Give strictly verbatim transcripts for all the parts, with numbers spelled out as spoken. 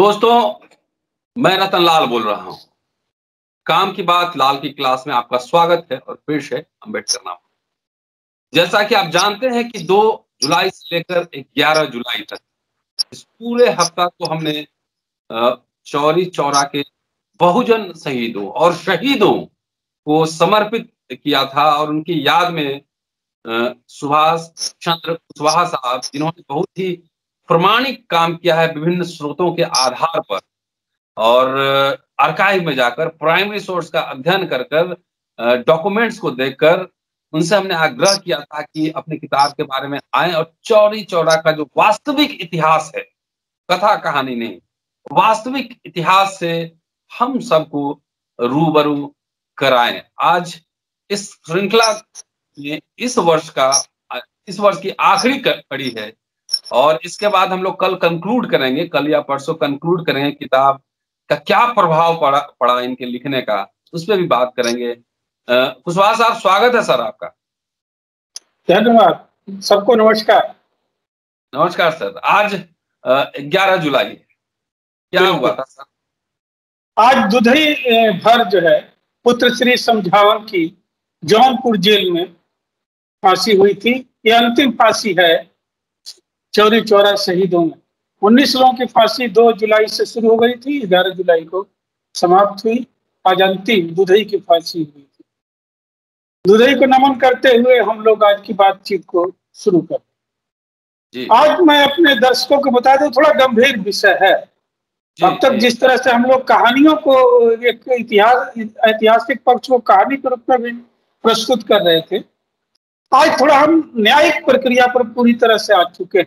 दोस्तों, मैं रतन लाल बोल रहा हूं। काम की बात लाल की क्लास में आपका स्वागत है और फिर से अम्बेडकर नामा। जैसा कि आप जानते हैं कि दो जुलाई से लेकर ग्यारह जुलाई तक इस पूरे हफ्ता को हमने चौरी चौरा के बहुजन शहीदों और शहीदों को समर्पित किया था और उनकी याद में सुभाष चंद्र कुशवाहा साहब, जिन्होंने बहुत ही प्रमाणिक काम किया है विभिन्न स्रोतों के आधार पर और आर्काइव में जाकर प्राइमरी सोर्स का अध्ययन कर कर डॉक्यूमेंट्स को देखकर उनसे हमने आग्रह किया था कि अपनी किताब के बारे में आए और चौरी चौरा का जो वास्तविक इतिहास है, कथा कहानी नहीं, वास्तविक इतिहास से हम सबको रूबरू कराएं। आज इस श्रृंखला में इस वर्ष का इस वर्ष की आखिरी कड़ी है और इसके बाद हम लोग कल कंक्लूड करेंगे, कल या परसों कंक्लूड करेंगे किताब का क्या प्रभाव पड़ा पड़ा इनके लिखने का, उस पर भी बात करेंगे। कुशवाहा साहब, स्वागत है सर आपका। धन्यवाद, सबको नमस्कार। नमस्कार सर, आज ग्यारह जुलाई क्या हुआ था सर? आज दुधही भर जो है पुत्र श्री समझावन की जौनपुर जेल में फांसी हुई थी। ये अंतिम फांसी है चौरी चौरा शहीदों में। उन्नीस लोगों की फांसी दो जुलाई से शुरू हो गई थी, ग्यारह जुलाई को समाप्त हुई। आज अंतिम दुधही की फांसी हुई थी। दुधही को नमन करते हुए हम लोग आज की बातचीत को शुरू करते हैं। आज मैं अपने दर्शकों को बता दूं, थोड़ा गंभीर विषय है। अब तक जिस तरह से हम लोग कहानियों को एक इतिहास ऐतिहासिक पक्ष को कहानी के रूप में भी प्रस्तुत कर रहे थे, आज थोड़ा हम न्यायिक प्रक्रिया पर पूरी तरह से आ चुके हैं।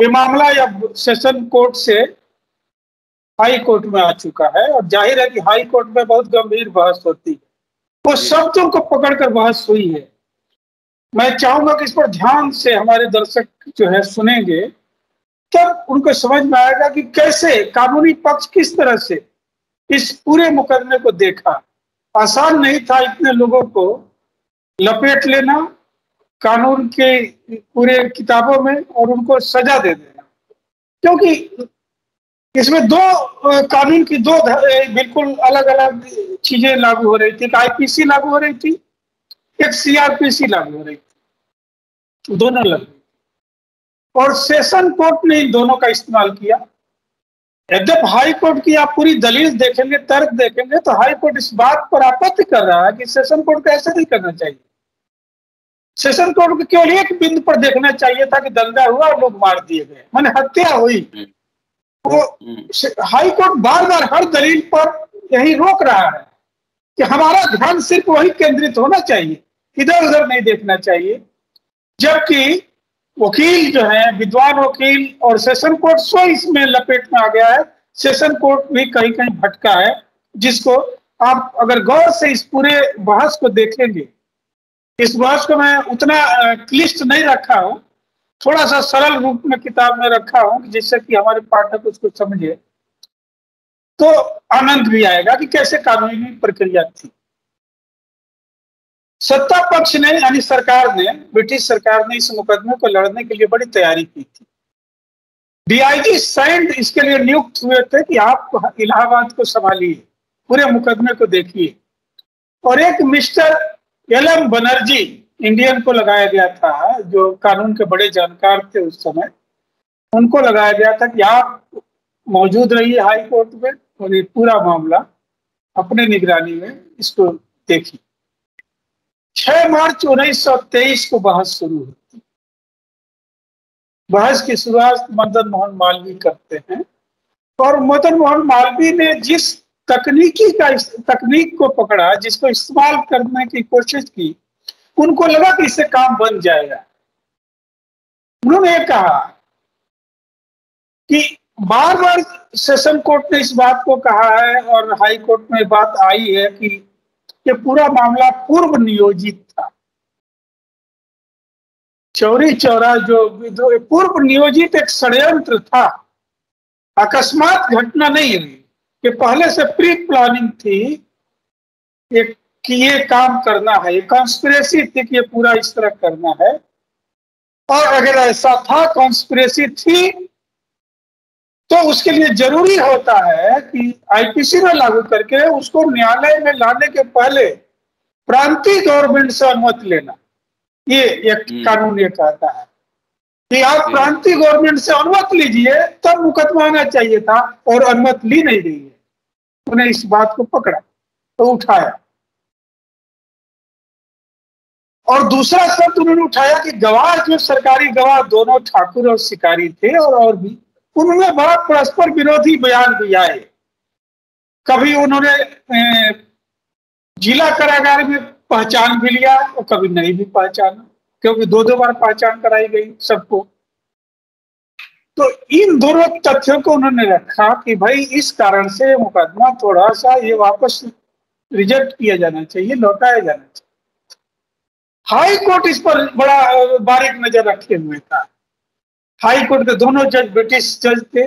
ये मामला अब सेशन कोर्ट से हाई कोर्ट में आ चुका है और जाहिर है कि हाई कोर्ट में बहुत गंभीर बहस होती है। उस शब्दों को पकड़कर बहस हुई है। मैं चाहूंगा कि इस पर ध्यान से हमारे दर्शक जो है सुनेंगे, तब उनको समझ में आएगा कि कैसे कानूनी पक्ष किस तरह से इस पूरे मुकदमे को देखा। आसान नहीं था इतने लोगों को लपेट लेना कानून के पूरे किताबों में और उनको सजा दे देना, क्योंकि इसमें दो कानून की दो बिल्कुल अलग अलग चीजें लागू हो रही थी। एक आईपीसी लागू हो रही थी, एक सीआरपीसी लागू हो रही थी, दोनों लागू। और सेशन कोर्ट ने इन दोनों का इस्तेमाल किया। जब हाई कोर्ट की आप पूरी दलील देखेंगे, तर्क देखेंगे, तो हाई कोर्ट इस बात पर आपत्ति कर रहा है कि सेशन कोर्ट को ऐसा नहीं करना चाहिए। सेशन कोर्ट को केवल एक बिंदु पर देखना चाहिए था कि दंगा हुआ और लोग मार दिए गए, माने हत्या हुई। वो हाई कोर्ट बार बार हर दलील पर यही रोक रहा है कि हमारा ध्यान सिर्फ वही केंद्रित होना चाहिए, इधर उधर नहीं देखना चाहिए। जबकि वकील जो है, विद्वान वकील और सेशन कोर्ट सो इसमें लपेट में आ गया है। सेशन कोर्ट भी कहीं कहीं भटका है, जिसको आप अगर गौर से इस पूरे बहस को देखेंगे। इस बहस को मैं उतना क्लिष्ट नहीं रखा हूँ, थोड़ा सा सरल रूप में किताब में रखा हूँ, जिससे कि हमारे पाठक उसको समझे तो आनंद भी आएगा कि कैसे कानूनी प्रक्रिया थी। सत्ता पक्ष ने यानी सरकार ने, ब्रिटिश सरकार ने इस मुकदमे को लड़ने के लिए बड़ी तैयारी की थी। डीआईजी सैंड इसके लिए नियुक्त हुए थे कि आप इलाहाबाद को संभालिए, पूरे मुकदमे को देखिए। और एक मिस्टर एलएम बनर्जी इंडियन को लगाया गया था, जो कानून के बड़े जानकार थे उस समय। उनको लगाया गया था कि आप मौजूद रहिए हाई कोर्ट में और ये पूरा मामला अपने निगरानी में इसको देखिए। छह मार्च उन्नीस सौ तेईस को बहस शुरू होती। बहस की शुरुआत मदन मोहन मालवी करते हैं और मदन मोहन मालवी ने जिस तकनीकी का तकनीक को पकड़ा, जिसको इस्तेमाल करने की कोशिश की, उनको लगा कि इससे काम बन जाएगा। उन्होंने कहा कि बार बार सेशन कोर्ट ने इस बात को कहा है और हाई कोर्ट में बात आई है कि यह पूरा मामला पूर्व नियोजित था। चौरी चौरा जो पूर्व नियोजित एक षड्यंत्र था, अकस्मात घटना नहीं हुई। कि पहले से प्री प्लानिंग थी एक कि ये काम करना है, ये कॉन्स्पिरेसी थी कि ये पूरा इस तरह करना है। और अगर ऐसा था, कॉन्स्पिरेसी थी, तो उसके लिए जरूरी होता है कि आईपीसी में लागू करके उसको न्यायालय में लाने के पहले प्रांतीय गवर्नमेंट से अनुमति लेना, ये एक कानून ये कहता है कि आप प्रांतीय गवर्नमेंट से अनुमति लीजिए तब मुकदमा आना चाहिए था, और अनुमति ली नहीं गई है। उन्हें इस बात को पकड़ा तो उठाया। और दूसरा शब्द उन्होंने उठाया कि गवाह जो सरकारी गवाह दोनों ठाकुर और शिकारी थे, और और भी उन्होंने बड़ा परस्पर विरोधी बयान भी आए। कभी उन्होंने जिला कारागार में पहचान भी लिया और कभी नहीं भी पहचाना, क्योंकि दो दो बार पहचान कराई गई सबको। तो इन दोनों तथ्यों को उन्होंने रखा कि भाई इस कारण से मुकदमा थोड़ा सा ये वापस रिजेक्ट किया जाना चाहिए, लौटाया जाना चाहिए। हाई कोर्ट इस पर बड़ा बारीक नजर रखे हुए था। हाई कोर्ट के दोनों जज ब्रिटिश जज थे,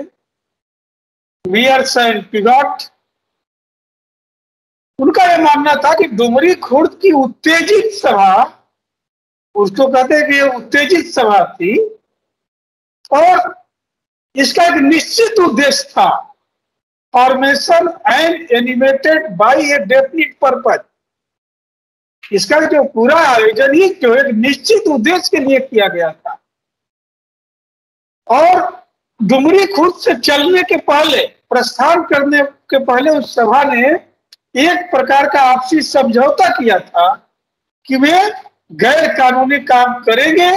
मियर्स एंड पिगौट। उनका यह मानना था कि डुमरी खुर्द की उत्तेजित सभा, उसको कहते हैं कि ये उत्तेजित सभा थी, और इसका एक निश्चित उद्देश्य था, formation and animated by a definite purpose. इसका जो पूरा आयोजन ही जो एक निश्चित उद्देश्य के लिए किया गया था, और डुमरी खुर्द से चलने के पहले, प्रस्थान करने के पहले उस सभा ने एक प्रकार का आपसी समझौता किया था कि वे गैर कानूनी काम करेंगे,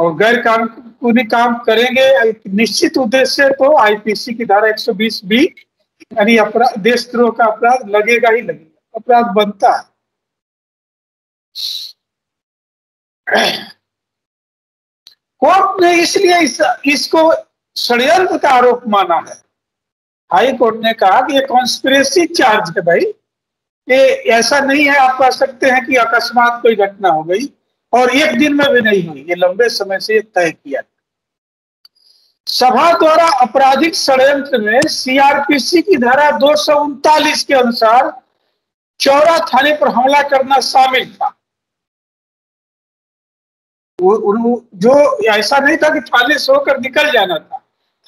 और गैर कानूनी काम करेंगे निश्चित उद्देश्य तो आईपीसी की धारा एक सौ बीस बी यानी अपराध, देशद्रोह का अपराध लगेगा ही लगेगा, अपराध बनता है। कोर्ट ने इसलिए इस, इसको षड्यंत्र का आरोप माना है। हाई कोर्ट ने कहा कि ये कॉन्स्पिरेसी चार्ज है भाई, ये ऐसा नहीं है आप कह सकते हैं कि अकस्मात कोई घटना हो गई और एक दिन में भी नहीं हुई, ये लंबे समय से तय किया। सभा द्वारा आपराधिक षड्यंत्र में सीआरपीसी की धारा दो सौ उनतालीस के अनुसार चौरा थाने पर हमला करना शामिल था। जो ऐसा नहीं था कि थाने से होकर निकल जाना था,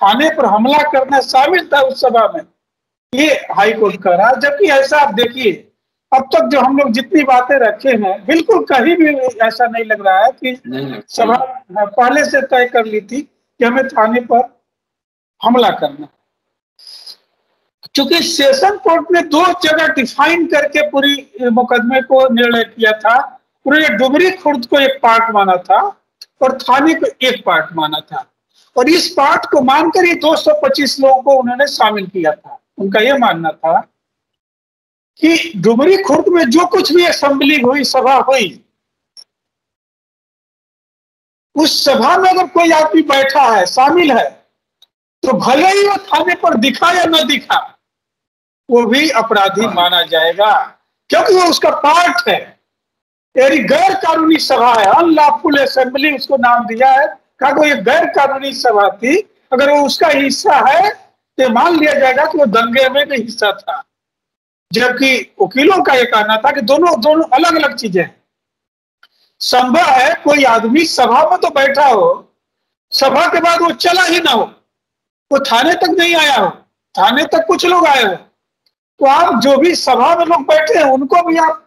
थाने पर हमला करना शामिल था उस सभा में, ये हाई कोर्ट कह रहा। जबकि ऐसा आप देखिए अब तक जो हम लोग जितनी बातें रखे हैं बिल्कुल कहीं भी ऐसा नहीं लग रहा है कि सभा पहले से तय कर ली थी कि हमें थाने पर हमला करना। चूंकि सेशन कोर्ट ने दो जगह डिफाइन करके पूरी मुकदमे को निर्णय किया था, उन्होंने डुमरी खुर्द को एक पार्ट माना था और थाने को एक पार्ट माना था, और इस पार्ट को मानकर ही दो सौ पच्चीस लोगों को उन्होंने शामिल किया था। उनका यह मानना था कि डुमरी खुर्द में जो कुछ भी असेंबली हुई, सभा हुई, उस सभा में अगर कोई आदमी बैठा है, शामिल है, तो भले ही वो थाने पर दिखा या न दिखा, वो भी अपराधी माना जाएगा, क्योंकि वो उसका पार्ट है। यानी गैर कानूनी सभा है, अनलॉफुल असेंबली उसको नाम दिया है, कहा वो एक गैर कानूनी सभा थी, अगर वो उसका हिस्सा है तो मान लिया जाएगा कि वो दंगे में भी हिस्सा था। जबकि वकीलों का यह कहना था कि दोनों दोनों अलग अलग चीजें हैं। संभव है कोई आदमी सभा में तो बैठा हो, सभा के बाद वो चला ही ना हो, वो थाने तक नहीं आया हो, थाने तक कुछ लोग आए हो, तो आप जो भी सभा में लोग बैठे हैं उनको भी आप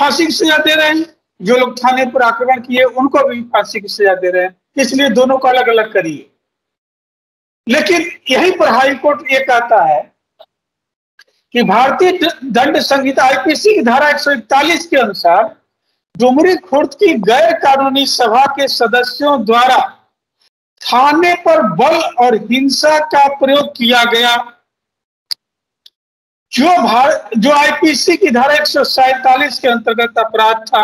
फांसी की सजा दे रहे हैं, जो लोग थाने पर आक्रमण किए उनको भी फांसी की सजा दे रहे हैं, इसलिए दोनों को अलग अलग करिए। लेकिन यहीं पर हाई कोर्ट ये कहता है कि भारतीय दंड संहिता आईपीसी की धारा एक सौ इकतालीस के अनुसार डुमरी खुर्द की गैर कानूनी सभा के सदस्यों द्वारा थाने पर बल और हिंसा का प्रयोग किया गया, जो भारत जो आईपीसी की धारा एक सौ सैतालीस के अंतर्गत अपराध था।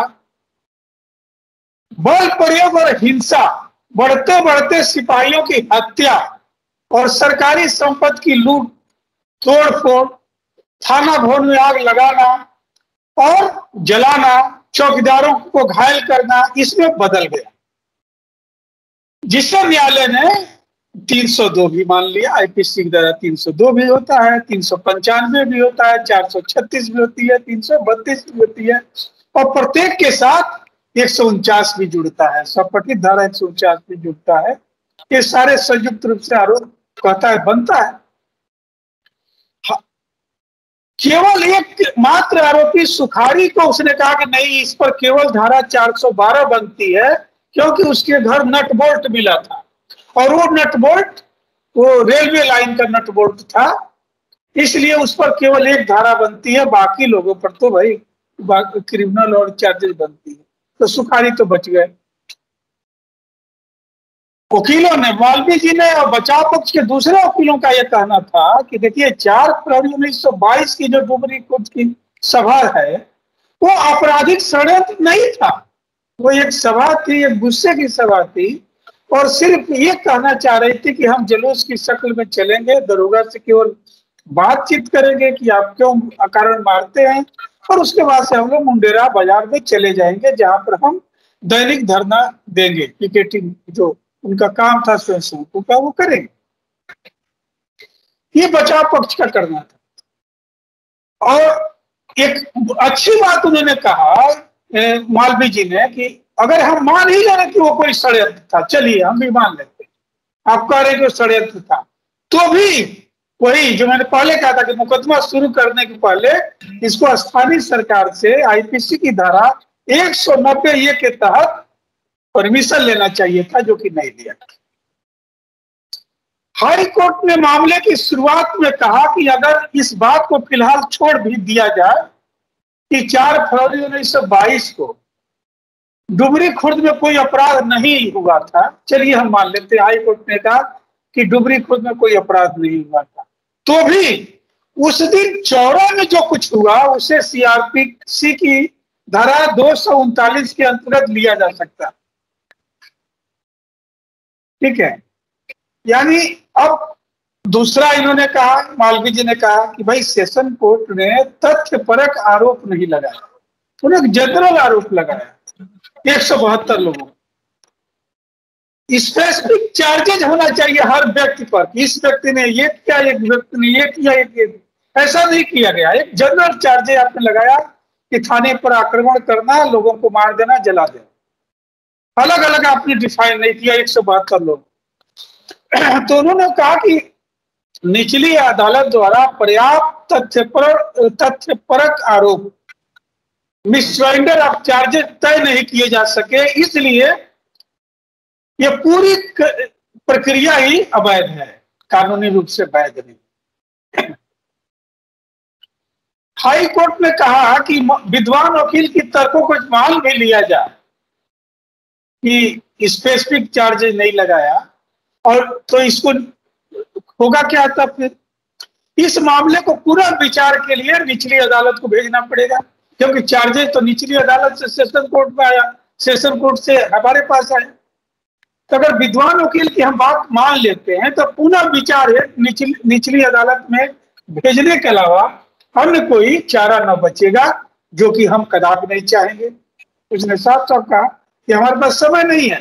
बल प्रयोग और हिंसा बढ़ते बढ़ते सिपाहियों की हत्या और सरकारी संपत्ति की लूट, तोड़फोड़, थाना भवन में आग लगाना और जलाना, चौकीदारों को घायल करना, इसमें बदल गया, जिससे न्यायालय ने तीन सौ दो भी मान लिया। आईपीसी की धारा तीन सौ दो भी होता है, तीन सौ पंचानवे भी होता है, चार सौ छत्तीस भी होती है, तीन सौ बत्तीस भी होती है, और प्रत्येक के साथ एक सौ उनचास भी जुड़ता है, सपठित धारा एक सौ उनचास भी जुड़ता है। ये सारे संयुक्त रूप से आरोप कहता है बनता है। केवल एक मात्र आरोपी सुखारी को उसने कहा कि नहीं, इस पर केवल धारा चार सौ बारह बनती है क्योंकि उसके घर नट बोल्ट मिला था और वो नट बोल्ट वो रेलवे लाइन का नट बोल्ट था, इसलिए उस पर केवल एक धारा बनती है, बाकी लोगों पर तो भाई क्रिमिनल और चार्जेस बनती है। तो सुखारी तो बच गए। वकीलों ने, मालवी जी ने और बचाव पक्ष के दूसरे वकीलों का यह कहना था कि देखिए चार फरवरी उन्नीस सौ बाईस की जो डुबरी खुद की सभा है वो आपराधिक षड्यंत्र नहीं था, वो एक सभा थी, एक गुस्से की सभा थी और सिर्फ ये कहना चाह रही थी कि हम जुलूस की शक्ल में चलेंगे, दरोगा से केवल बातचीत करेंगे कि आप क्यों अकारण मारते हैं और उसके बाद से हम लोग मुंडेरा बाजार में चले जाएंगे जहां पर हम दैनिक धरना देंगे, पिकेटिंग जो उनका काम था स्वयं सेवकों का वो करेंगे। ये बचाव पक्ष का करना था। और एक अच्छी बात उन्होंने कहा मालवी जी ने कि अगर हम मान ही लेना कि वो कोई षड्यंत्र था, चलिए हम भी मान लेते हैं, आप कह रहे कि वो षड्यंत्र था, तो भी वही जो मैंने पहले कहा था कि मुकदमा शुरू करने के पहले इसको स्थानीय सरकार से आईपीसी की धारा एक सौ नब्बे ए के तहत परमिशन लेना चाहिए था, जो कि नहीं दिया। हाई कोर्ट ने मामले की शुरुआत में कहा कि अगर इस बात को फिलहाल छोड़ भी दिया जाए कि चार फरवरी उन्नीस सौ बाईस को डुबरी खुर्द में कोई अपराध नहीं हुआ था, चलिए हम मान लेते। हाई कोर्ट ने कहा कि डुबरी खुर्द में कोई अपराध नहीं हुआ था, तो भी उस दिन चौरा में जो कुछ हुआ उसे सीआरपीसी की धारा दो सौ उनतालीस के अंतर्गत लिया जा सकता, ठीक है। यानी अब दूसरा इन्होंने कहा, मालवी जी ने कहा कि भाई सेशन कोर्ट ने तथ्यपरक आरोप नहीं लगाया, उन्होंने जनरल आरोप लगाया एक सौ बहत्तर लोगों। स्पेसिफिक चार्जेज होना चाहिए हर व्यक्ति पर, इस व्यक्ति ने ये किया, एक व्यक्ति ने ये किया, एक ऐसा नहीं किया गया। एक जनरल चार्जेज आपने लगाया कि थाने पर आक्रमण करना, लोगों को मार देना, जला देना, अलग अलग आपने डिफाइन नहीं किया एक सौ बहत्तर लोग। तो उन्होंने कहा कि निचली अदालत द्वारा पर्याप्त तथ्यपर तथ्यपरक आरोप मिसवेंडर ऑफ चार्जेस तय नहीं किए जा सके, इसलिए यह पूरी प्रक्रिया ही अवैध है, कानूनी रूप से वैध नहीं। हाई कोर्ट ने कहा कि विद्वान वकील की तर्कों को मान भी लिया जाए कि स्पेसिफिक चार्जेस नहीं लगाया, और तो इसको होगा क्या था फिर। इस मामले को पूरा विचार के लिए निचली अदालत को भेजना पड़ेगा क्योंकि चार्जेस तो निचली अदालत से सेशन कोर्ट में आया, सेशन कोर्ट से हमारे पास आया। तो अगर विद्वान वकील की हम बात मान लेते हैं तो पुनः विचार है निचली निचली अदालत में भेजने के अलावा अन्य कोई चारा न बचेगा, जो कि हम कदापि नहीं चाहेंगे। उसने साफ साफ कहा कि हमारे पास समय नहीं है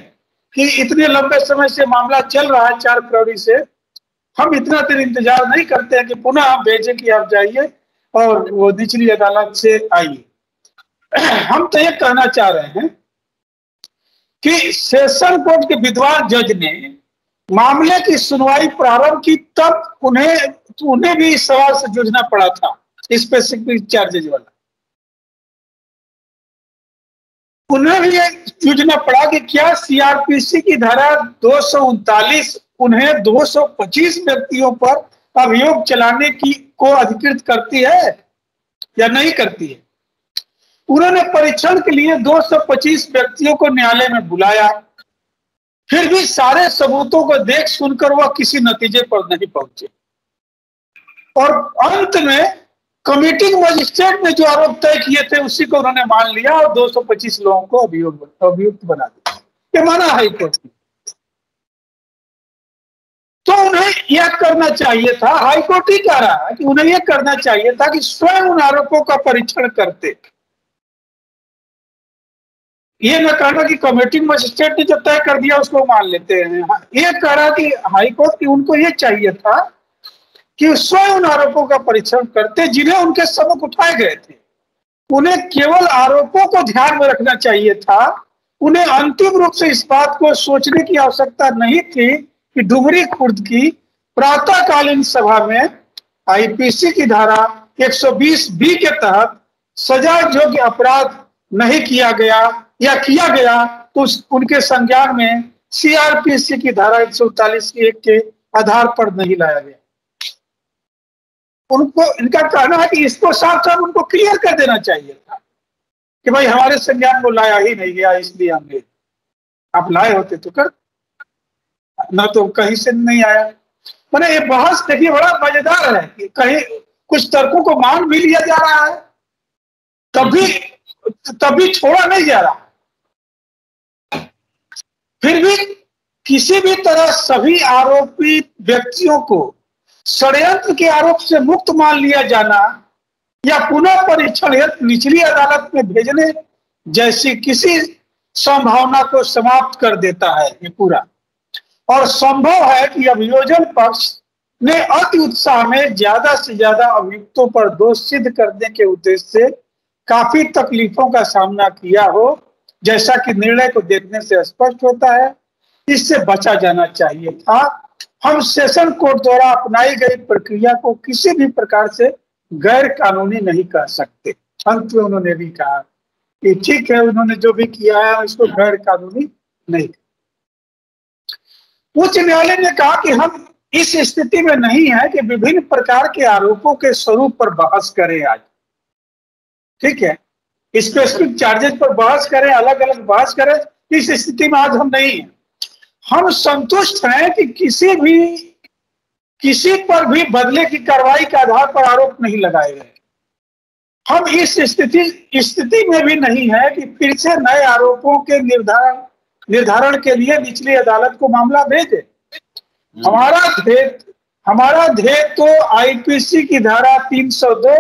कि इतने लंबे समय से मामला चल रहा है चार फरवरी से, हम इतना देर इंतजार नहीं करते हैं कि पुनः आप भेजें कि आप जाइए और वो निचली अदालत से आइए। हम तो ये कहना चाह रहे हैं कि सेशन कोर्ट के विद्वान जज ने मामले की सुनवाई प्रारंभ की, तब उन्हें उन्हें भी इस सवाल से जूझना पड़ा था स्पेसिफिक चार्जेज वाला, उन्हें भी जूझना पड़ा कि क्या सीआरपीसी की धारा दो सौ उनतालीस उन्हें दो सौ पच्चीस व्यक्तियों पर अभियोग चलाने की को अधिकृत करती है या नहीं करती है। उन्होंने परीक्षण के लिए दो सौ पच्चीस व्यक्तियों को न्यायालय में बुलाया, फिर भी सारे सबूतों को देख सुनकर वह किसी नतीजे पर नहीं पहुंचे और अंत में कमिटिंग मजिस्ट्रेट ने जो आरोप तय किए थे उसी को उन्होंने मान लिया और दो सौ पच्चीस लोगों को अभियोग अभियुक्त बना दिया। ये माना हाईकोर्ट ने, तो उन्हें यह करना चाहिए था, हाईकोर्ट ही कह रहा है कि उन्हें यह करना चाहिए था कि स्वयं उन आरोपों का परीक्षण करते, ये न कहना कि कमिटिंग मजिस्ट्रेट ने जो तय कर दिया उसको मान लेते हैं। ये कह रहा कि हाईकोर्ट की उनको ये चाहिए था कि स्वयं उन आरोपों का परीक्षण करते जिन्हें उनके सम्मुख उठाए गए थे। उन्हें केवल आरोपों को ध्यान में रखना चाहिए था, उन्हें अंतिम रूप से इस बात को सोचने की आवश्यकता नहीं थी कि डुबरी खुर्द की प्रातःकालीन सभा में आईपीसी की धारा एक सौ बीस बी के तहत सजा योग्य अपराध नहीं किया गया या किया गया तो उनके संज्ञान में सीआरपीसी की धारा एक सौ उनतालीस की एक के आधार पर नहीं लाया गया। उनको इनका कहना है कि इसको साफ साफ उनको क्लियर कर देना चाहिए था कि भाई हमारे संज्ञान को लाया ही नहीं गया, इसलिए हमने, आप लाए होते तो कर, ना तो कहीं से नहीं आया। मैंने ये बहस देखिए बड़ा मजेदार है कि कहीं कुछ तर्कों को मान भी लिया जा रहा है, तभी तभी छोड़ा नहीं जा रहा। फिर भी किसी भी तरह सभी आरोपी व्यक्तियों को षड्यंत्र के आरोप से मुक्त मान लिया जाना या पुनः परीक्षण हेतु निचली अदालत में भेजने जैसी किसी संभावना को समाप्त कर देता है ये पूरा। और संभव है कि अभियोजन पक्ष ने अति उत्साह में ज्यादा से ज्यादा अभियुक्तों पर दोष सिद्ध करने के उद्देश्य से काफी तकलीफों का सामना किया हो, जैसा कि निर्णय को देखने से स्पष्ट होता है। इससे बचा जाना चाहिए था। हम सेशन कोर्ट द्वारा अपनाई गई प्रक्रिया को किसी भी प्रकार से गैर कानूनी नहीं कह सकते। अंत में उन्होंने भी कहा कि ठीक है, उन्होंने जो भी किया है इसको गैर कानूनी नहीं। उच्च न्यायालय ने कहा कि हम इस स्थिति में नहीं है कि विभिन्न प्रकार के आरोपों के स्वरूप पर बहस करें आज, ठीक है, स्पेसिफिक चार्जेस पर बहस करें, अलग अलग बहस करें, इस स्थिति में आज हम नहीं है। हम संतुष्ट हैं कि किसी भी किसी पर भी बदले की कार्रवाई के आधार पर आरोप नहीं लगाए गए। हम इस स्थिति स्थिति में भी नहीं है कि फिर से नए आरोपों के निर्धारण निर्धारण के लिए निचली अदालत को मामला भेजे। हमारा ध्येय हमारा ध्येय तो आईपीसी की धारा तीन सौ दो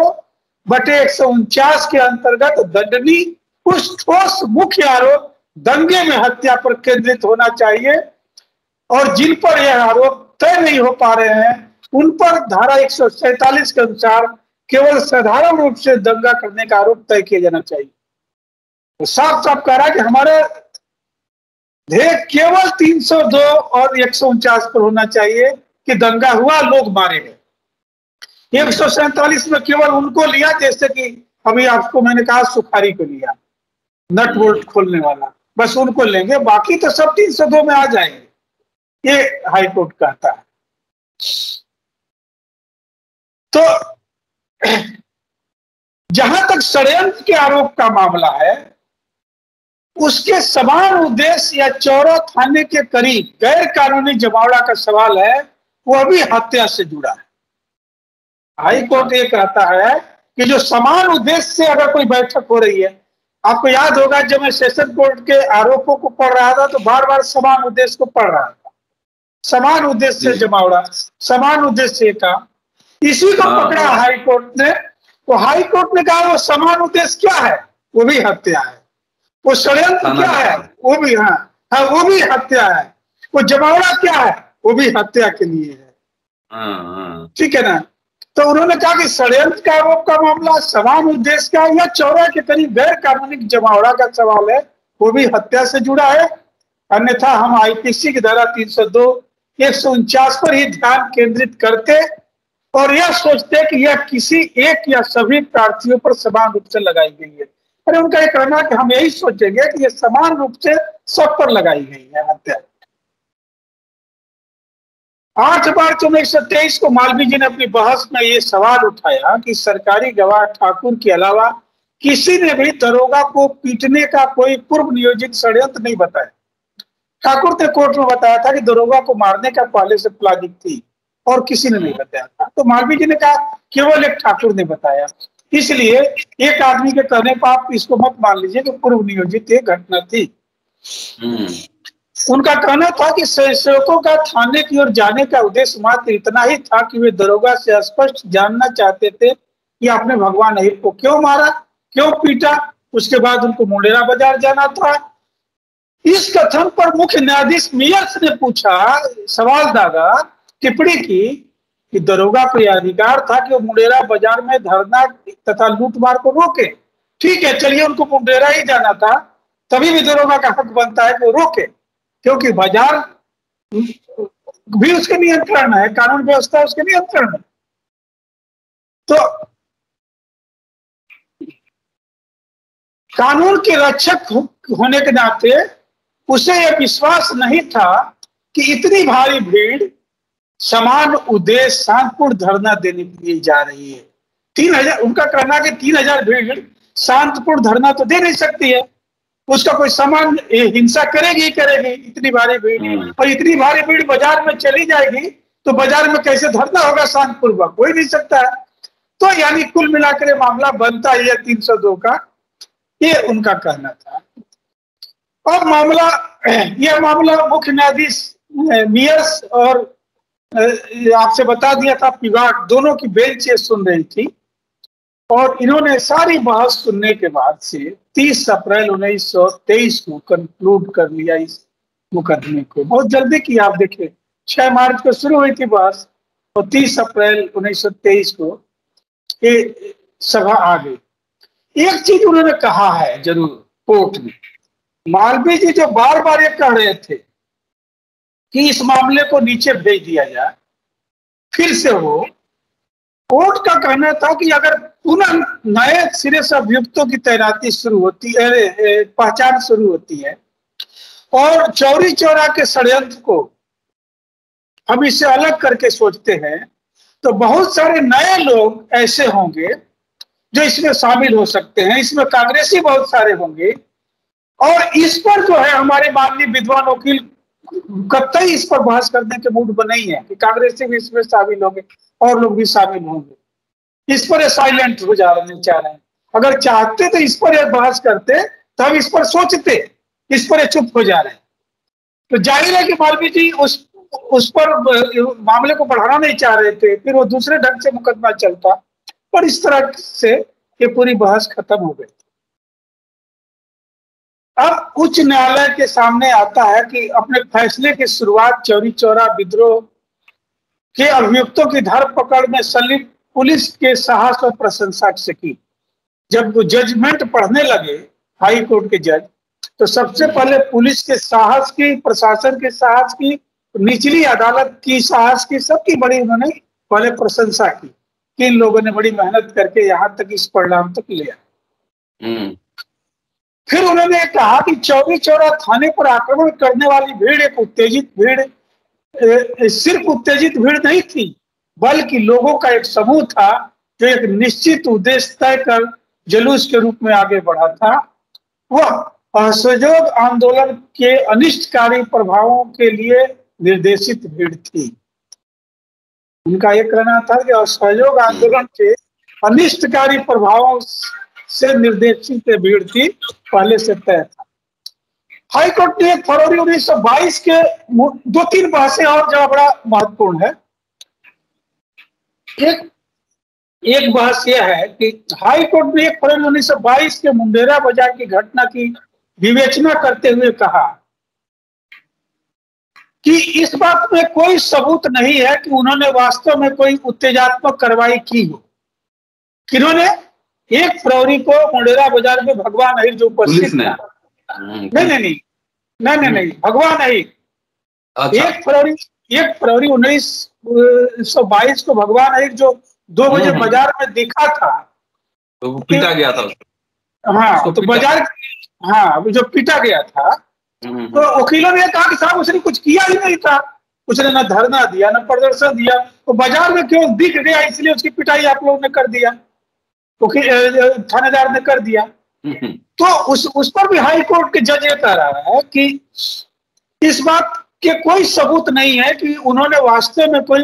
बटे एक सौ उनचास के अंतर्गत दंडनीय उस ठोस मुख्य आरोप दंगे में हत्या पर केंद्रित होना चाहिए, और जिन पर यह आरोप तय नहीं हो पा रहे हैं उन पर धारा एक सौ सैतालीस के अनुसार केवल साधारण रूप से दंगा करने का आरोप तय किया जाना चाहिए। तो साफ साफ कह रहा है कि हमारे ध्येय केवल तीन सौ दो और एक सौ उनचास पर होना चाहिए कि दंगा हुआ, लोग मारे गए। एक सौ सैतालीस में केवल उनको लिया, जैसे कि अभी आपको मैंने कहा सुखारी को लिया, नट बोल्ट खोलने वाला, बस उनको लेंगे, बाकी तो सब तीन सौ दो में आ जाएंगे, ये हाई कोर्ट कहता है। तो जहां तक षड्यंत्र के आरोप का मामला है, उसके समान उद्देश्य या चौरा थाने के करीब गैर कानूनी जमावड़ा का सवाल है, वह भी हत्या से जुड़ा है। हाई कोर्ट ये कहता है कि जो समान उद्देश्य से अगर कोई बैठक हो रही है, आपको याद होगा जब मैं सेशन कोर्ट के आरोपों को पढ़ रहा था तो बार बार समान उद्देश्य को पढ़ रहा था, समान उद्देश्य से जमावड़ा, समान उद्देश्य का, इसी को पकड़ा हाई कोर्ट ने। तो हाई कोर्ट ने कहा वो समान उद्देश्य क्या है, वो भी हत्या है, वो षड्यंत्र क्या है, वो भी हाँ हाँ वो भी हत्या है, वो जमावड़ा क्या है, वो भी हत्या के लिए है, ठीक है ना। तो उन्होंने कहा कि षड्यंत्र का आरोप का मामला समान उद्देश्य का या चौरा के करीब गैर कानूनी जमावड़ा का सवाल है, वो भी हत्या से जुड़ा है, अन्यथा हम आईपीसी की धारा तीन सौ दो एक सौ उनचास पर ही ध्यान केंद्रित करते और यह सोचते कि यह किसी एक या सभी प्रार्थियों पर समान रूप से लगाई गई है। अरे उनका यह कहना है कि हम यही सोचेंगे कि यह समान रूप से सब पर लगाई गई है हत्या। आठ मार्च उन्नीस सौ तेईस को मालवी जी ने अपनी बहस में ये सवाल उठाया कि सरकारी गवाह ठाकुर के अलावा किसी ने भी दरोगा को पीटने का कोई पूर्व नियोजित षड्यंत्र नहीं बताया। ठाकुर ने कोर्ट में बताया था कि दरोगा को मारने का पहले से प्लानिंग थी और किसी ने नहीं बताया था। तो मालवी जी ने कहा केवल एक ठाकुर ने बताया, इसलिए एक आदमी के कहने पर आप इसको मत मान लीजिए कि पूर्व नियोजित एक घटना थी। उनका कहना था कि सेवकों का थाने की ओर जाने का उद्देश्य मात्र इतना ही था कि वे दरोगा से स्पष्ट जानना चाहते थे कि आपने भगवान अहिर को क्यों मारा, क्यों पीटा। उसके बाद उनको मुंडेरा बाजार जाना था। इस कथन पर मुख्य न्यायाधीश मियर्स ने पूछा, सवाल दागा, टिप्पणी की कि दरोगा को यह अधिकार था कि वो मुंडेरा बाजार में धरना तथा लूटमार को रोके। ठीक है, चलिए उनको मुंडेरा ही जाना था, तभी भी दरोगा का हक बनता है कि वो रोके, क्योंकि बाजार भी उसके नियंत्रण है, कानून व्यवस्था उसके नियंत्रण है। तो कानून के रक्षक होने के नाते उसे यह विश्वास नहीं था कि इतनी भारी भीड़ समान उद्देश्य शांतिपूर्ण धरना देने के लिए जा रही है। तीन हजार उनका कहना कि तीन हजार भीड़ शांतिपूर्ण धरना तो दे नहीं सकती है, उसका कोई समान हिंसा करेगी करेगी इतनी भारी भीड़, और इतनी भारी भीड़ बाजार में चली जाएगी तो बाजार में कैसे धरना होगा शांतिपूर्वक, कोई नहीं सकता है। तो यानी कुल मिलाकर मामला बनता ही है तीन सौ दो का, ये उनका कहना था। और मामला यह मामला मुख्य न्यायाधीश मियर्स और आपसे बता दिया था पिगौट, दोनों की बेंच ये सुन रही थी और इन्होंने सारी बहस सुनने के बाद से तीस अप्रैल उन्नीस सौ तेईस को कंक्लूड कर लिया इस मुकदमे को। बहुत जल्दी की आप देखें, छह मार्च को शुरू हुई थी बहस और तीस अप्रैल उन्नीस सौ तेईस को ये सभा आ गई। एक चीज उन्होंने कहा है जरूर कोर्ट में, मालवी जी जो बार बार ये कह रहे थे कि इस मामले को नीचे भेज दिया जाए फिर से, वो कोर्ट का कहना था कि अगर पुनः नए सिरे से अभियुक्तों की तैनाती शुरू होती है, पहचान शुरू होती है और चौरी चौरा के षड्यंत्र को हम इससे अलग करके सोचते हैं तो बहुत सारे नए लोग ऐसे होंगे जो इसमें शामिल हो सकते हैं, इसमें कांग्रेसी बहुत सारे होंगे और इस पर जो है हमारे माननीय विद्वान वकील कतई इस पर बहस करने के मूड में नहीं है कि कांग्रेसी भी इसमें शामिल होंगे और लोग भी शामिल होंगे, इस पर साइलेंट हो जा रहे चाह रहे हैं। अगर चाहते तो इस पर बहस करते, तब इस पर सोचते, इस पर चुप हो जा रहे हैं। तो जाहिर है कि मालवी जी उस उस पर मामले को बढ़ाना नहीं चाह रहे थे, फिर वो दूसरे ढंग से मुकदमा चलता, पर इस तरह से ये पूरी बहस खत्म हो गई। अब उच्च न्यायालय के सामने आता है कि अपने फैसले की शुरुआत चौरी चौरा विद्रोह के अभियुक्तों की धरपकड़ में संलिप्त पुलिस के साहस और प्रशंसा से की। जब वो जजमेंट पढ़ने लगे हाई कोर्ट के जज, तो सबसे पहले पुलिस के साहस की, प्रशासन के साहस की, निचली अदालत की साहस की, सबकी बड़ी उन्होंने पहले प्रशंसा की कि इन लोगों ने बड़ी मेहनत करके यहाँ तक इस परिणाम तक लिया। फिर उन्होंने कहा कि चौरी चौरा थाने पर आक्रमण करने वाली भीड़ एक उत्तेजित भीड़, सिर्फ उत्तेजित भीड़ नहीं थी बल्कि लोगों का एक समूह था जो एक निश्चित उद्देश्य तय कर जुलूस के रूप में आगे बढ़ा था। वह असहयोग आंदोलन के अनिष्टकारी प्रभावों के लिए निर्देशित भीड़ थी। उनका यह कहना था कि असहयोग आंदोलन के अनिष्टकारी प्रभावों से निर्देशित भीड़ थी, पहले से तय था। हाईकोर्ट ने फरवरी उन्नीस सौ बाईस के दो तीन बहसें और जहाँ बड़ा महत्वपूर्ण है। एक एक बहस यह है कि हाईकोर्ट ने एक फरवरी उन्नीस सौ बाईस के मुंडेरा बाजार की घटना की विवेचना करते हुए कहा कि इस बात में कोई सबूत नहीं है कि उन्होंने वास्तव में कोई उत्तेजात्मक कार्रवाई की हो। किन्होंने? एक फरवरी को मुंडेरा बाजार में भगवान अहिर जो उपस्थित था, नहीं नहीं नहीं नहीं नहीं, नहीं। भगवान अहिर एक फरवरी एक फरवरी उन्नीस सौ बाईस को भगवान अहिर जो दो बजे बाजार में दिखा था, तो वो पीटा गया था। हाँ, तो बाजार, हाँ, जो पीटा गया था, तो वकीलों ने कहा कि साहब उसने कुछ किया ही नहीं था, उसने ना धरना दिया ना प्रदर्शन दिया, वो बाजार में क्यों दिख गया इसलिए उसकी पिटाई आप लोगों ने कर दिया, थानेदार ने कर दिया। तो उस उस पर भी हाई कोर्ट के जज ये कह रहा है कि इस बात के कोई सबूत नहीं है कि उन्होंने वास्तव में कोई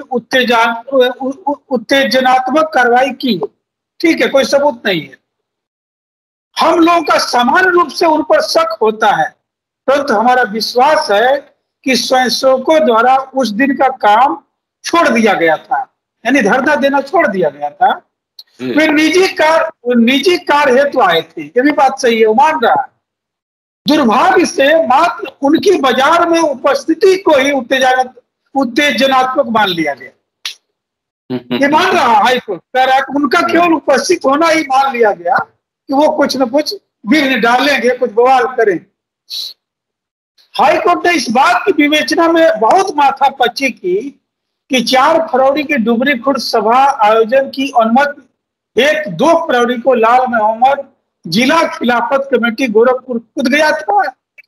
उत्तेजनात्मक कार्रवाई की हो। ठीक है, कोई सबूत नहीं है। हम लोगों का समान रूप से उन पर शक होता है, परंतु हमारा विश्वास है कि स्वयंसेवकों द्वारा उस दिन का काम छोड़ दिया गया था, यानी धरना देना छोड़ दिया गया था। वे निजी कार निजी कार हेतु आए थे, ये भी बात सही है, वो मान रहा है। दुर्भाग्य से मात्र उनकी बाजार में उपस्थिति को ही उत्तेजनात्मक मान लिया गया, ये मान रहा हाईकोर्ट, कह रहा है उनका केवल उपस्थित होना ही मान लिया गया कि वो कुछ न कुछ विघ्न डालेंगे, कुछ बवाल करें। हाईकोर्ट ने इस बात की विवेचना में बहुत माथापच्ची की कि चार फरवरी के डुबरी खुर्द सभा आयोजन की अनुमति एक दो फरवरी को लाल मोहम्मद जिला खिलाफत कमेटी गोरखपुर खुद गया था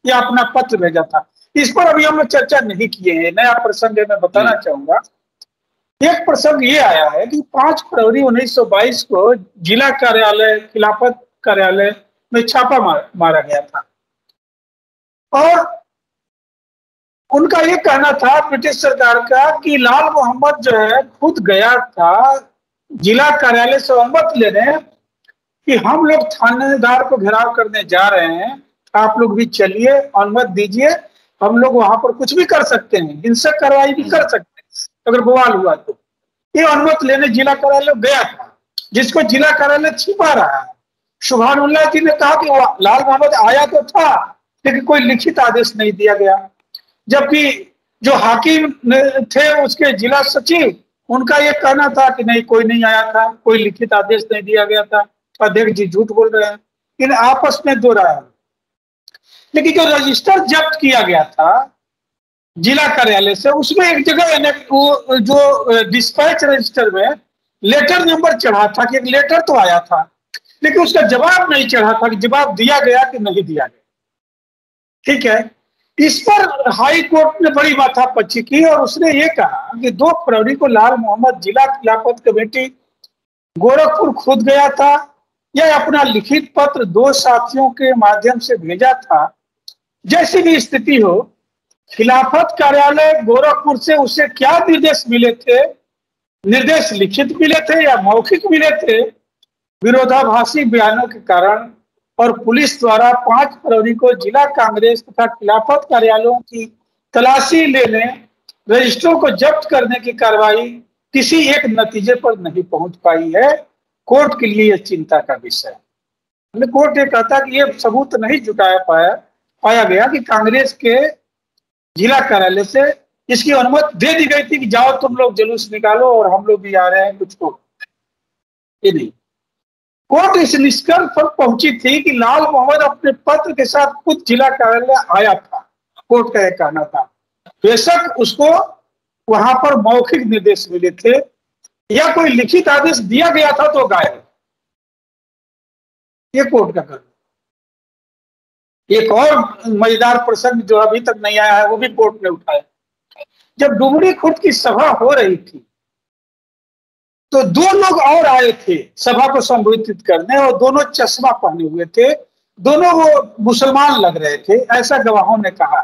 या अपना पत्र भेजा था। इस पर अभी हम लोग चर्चा नहीं किए हैं। नया प्रसंग मैं बताना चाहूंगा। एक प्रसंग ये आया है कि पांच फरवरी उन्नीस सौ बाईस को जिला कार्यालय खिलाफत कार्यालय में छापा मार, मारा गया था और उनका ये कहना था ब्रिटिश सरकार का कि लाल मोहम्मद जो है खुद गया था जिला कार्यालय से अनुमति लेने कि हम लोग थानेदार को घेराव करने जा रहे हैं, आप लोग भी चलिए, अनुमति दीजिए, हम लोग वहां पर कुछ भी कर सकते हैं, हिंसक कार्रवाई भी कर सकते हैं अगर बवाल हुआ तो। ये अनुमति लेने जिला कार्यालय गया था जिसको जिला कार्यालय छिपा रहा है। सुभानुल्लाह जी ने कहा कि लाल मोहम्मद आया तो था लेकिन कोई लिखित आदेश नहीं दिया गया, जबकि जो हाकिम थे उसके जिला सचिव उनका यह कहना था कि नहीं कोई नहीं आया था, कोई लिखित आदेश नहीं दिया गया था, अध्यक्ष जी झूठ बोल रहे हैं। इन आपस में दो राय। लेकिन जो रजिस्टर जब्त किया गया था जिला कार्यालय से उसमें एक जगह जो डिस्पैच रजिस्टर में लेटर नंबर चढ़ा था कि एक लेटर तो आया था लेकिन उसका जवाब नहीं चढ़ा था कि जवाब दिया गया कि नहीं दिया गया। ठीक है, इस पर हाई कोर्ट ने बड़ी माथापच्ची की और उसने ये कहा कि दो फरवरी को लाल मोहम्मद जिला खिलाफत कमेटी गोरखपुर खुद गया था या अपना लिखित पत्र दो साथियों के माध्यम से भेजा था, जैसी भी स्थिति हो खिलाफत कार्यालय गोरखपुर से उसे क्या निर्देश मिले थे, निर्देश लिखित मिले थे या मौखिक मिले थे, विरोधाभासी बयानों के कारण और पुलिस द्वारा पांच फरवरी को जिला कांग्रेस तथा खिलाफत कार्यालयों की तलाशी लेने रजिस्टरों को जब्त करने की कार्रवाई किसी एक नतीजे पर नहीं पहुंच पाई है। कोर्ट के लिए यह चिंता का विषय है। कोर्ट ये कहता कि यह सबूत नहीं जुटाया पाया पाया गया कि कांग्रेस के जिला कार्यालय से इसकी अनुमति दे दी गई थी कि जाओ तुम लोग जुलूस निकालो और हम लोग भी आ रहे हैं कुछ को, ये नहीं। कोर्ट इस निष्कर्ष पर पहुंची थी कि लाल मोहम्मद अपने पत्र के साथ खुद जिला कार्यालय आया था, कोर्ट का यह कहना था। बेशक उसको वहां पर मौखिक निर्देश मिले थे या कोई लिखित आदेश दिया गया था तो गायब, ये कोर्ट का कहना। एक और मजेदार प्रसंग जो अभी तक नहीं आया है वो भी कोर्ट ने उठाया। जब डुबरी खुर्द की सभा हो रही थी तो दो लोग और आए थे सभा को संबोधित करने और दोनों चश्मा पहने हुए थे, दोनों वो मुसलमान लग रहे थे ऐसा गवाहों ने कहा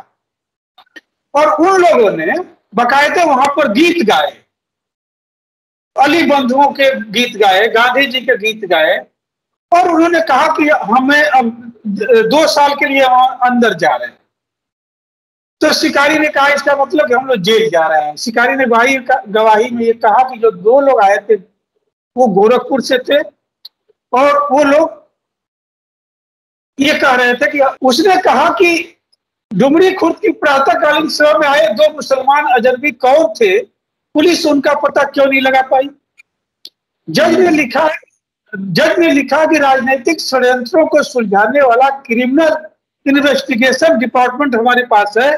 और उन लोगों ने बकायदे वहां पर गीत गाए, अली बंधुओं के गीत गाए, गांधी जी के गीत गाए और उन्होंने कहा कि हमें अब दो साल के लिए अंदर जा रहे हैं। तो शिकारी ने कहा इसका मतलब कि हम लोग जेल जा रहे हैं। शिकारी ने गवाही गवाही में ये कहा कि जो दो लोग आए थे वो गोरखपुर से थे और वो लोग ये कह रहे थे कि उसने कहा कि डुमरी खुर्द की प्रातःकालीन सभा में आए दो मुसलमान अजनबी कौन थे, पुलिस उनका पता क्यों नहीं लगा पाई। जज ने लिखा जज ने लिखा कि राजनीतिक षड्यंत्रों को सुलझाने वाला क्रिमिनल इन्वेस्टिगेशन डिपार्टमेंट हमारे पास है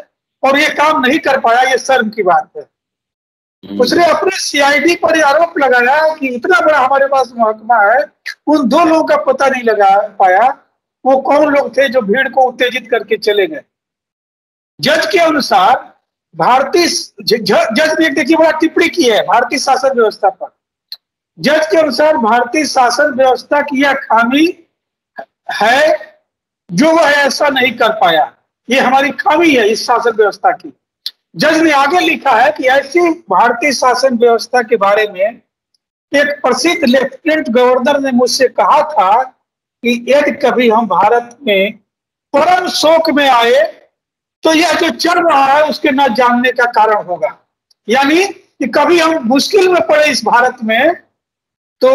और ये काम नहीं कर पाया, ये शर्म की बात है। उसने अपने सीआईडी पर आरोप लगाया कि इतना बड़ा हमारे पास मुहकमा है, उन दो लोगों का पता नहीं लगा पाया वो कौन लोग थे जो भीड़ को उत्तेजित करके चले गए। जज के अनुसार भारतीय जज ने देखिए बड़ा टिप्पणी की है भारतीय शासन व्यवस्था पर। जज के अनुसार भारतीय शासन व्यवस्था की यह खामी है जो वह ऐसा नहीं कर पाया, ये हमारी खामी है इस शासन व्यवस्था की। जज ने आगे लिखा है कि ऐसी भारतीय शासन व्यवस्था के बारे में एक प्रसिद्ध लेफ्टिनेंट गवर्नर ने मुझसे कहा था कि यदि कभी हम भारत में परम शोक में आए तो यह जो चल रहा है उसके न जानने का कारण होगा, यानी कि कभी हम मुश्किल में पड़े इस भारत में तो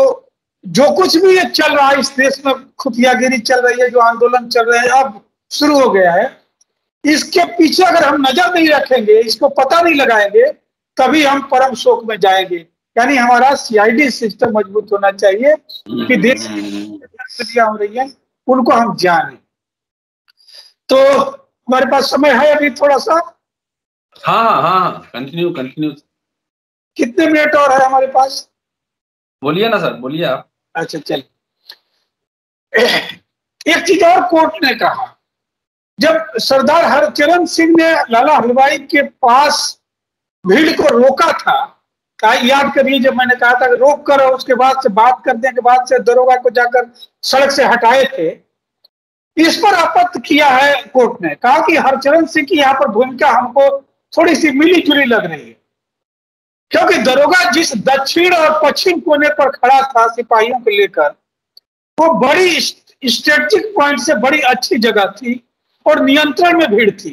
जो कुछ भी ये चल रहा है इस देश में, खुफियागिरी चल रही है, जो आंदोलन चल रहे हैं अब शुरू हो गया है, इसके पीछे अगर हम नजर नहीं रखेंगे, इसको पता नहीं लगाएंगे तभी हम परम शोक में जाएंगे। यानी हमारा सीआईडी सिस्टम मजबूत होना चाहिए कि देश में हो रही है उनको हम जाने। तो हमारे पास समय है अभी थोड़ा सा। हाँ हाँ कंटिन्यू कंटिन्यू। कितने मिनट और है हमारे पास? बोलिए ना सर, बोलिए आप। अच्छा चल, एक चीज और कोर्ट ने कहा, जब सरदार हरचरण सिंह ने लाला हलवाई के पास भीड़ को रोका था, याद करिए जब मैंने कहा था रोक कर और उसके बाद से बात करने के बाद से दरोगा को जाकर सड़क से हटाए थे, इस पर आपत्ति किया है कोर्ट ने, कहा कि हरचरण सिंह की यहाँ पर भूमिका हमको थोड़ी सी मिली जुली लग रही है, क्योंकि दरोगा जिस दक्षिण और पश्चिम कोने पर खड़ा था सिपाहियों को लेकर, वो बड़ी स्ट्रेटेजिक पॉइंट से बड़ी अच्छी जगह थी और नियंत्रण में भीड़ थी,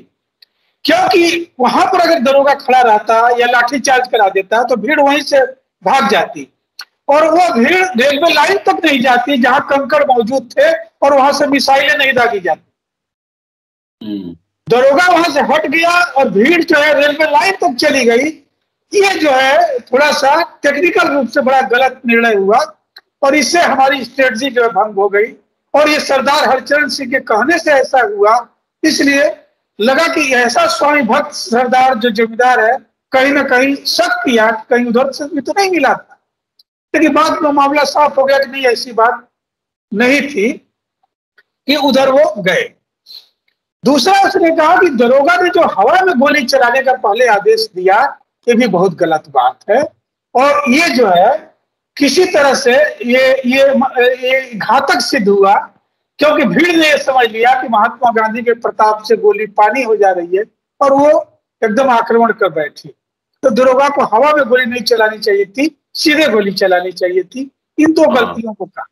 क्योंकि वहां पर अगर दरोगा खड़ा रहता या लाठीचार्ज करा देता तो भीड़ वहीं से भाग जाती और वो भीड़ रेलवे लाइन तक नहीं जाती जहां कंकड़ मौजूद थे और वहां से मिसाइलें नहीं दागी जाती। दरोगा वहां से हट गया और भीड़ जो है रेलवे लाइन तक चली गई। ये जो है थोड़ा सा टेक्निकल रूप से बड़ा गलत निर्णय हुआ और इससे हमारी स्ट्रेटजी जो है भंग हो गई और ये सरदार हरचरण सिंह के कहने से ऐसा हुआ, इसलिए लगा कि ऐसा स्वामी भक्त सरदार जो जमींदार है कहीं ना कहीं शक किया कहीं उधर से भी तो नहीं मिला था, लेकिन बाद में मामला साफ हो गया कि नहीं ऐसी बात नहीं थी कि उधर वो गए। दूसरा उसने कहा कि दरोगा ने जो हवा में गोली चलाने का पहले आदेश दिया ये भी बहुत गलत बात है और ये जो है किसी तरह से ये ये, ये घातक सिद्ध हुआ, क्योंकि भीड़ ने समझ लिया कि महात्मा गांधी के प्रताप से गोली पानी हो जा रही है और वो एकदम आक्रमण कर बैठी। तो दरोगा को हवा में गोली नहीं चलानी चाहिए थी, सीधे गोली चलानी चाहिए थी। इन दो गलतियों को कहा।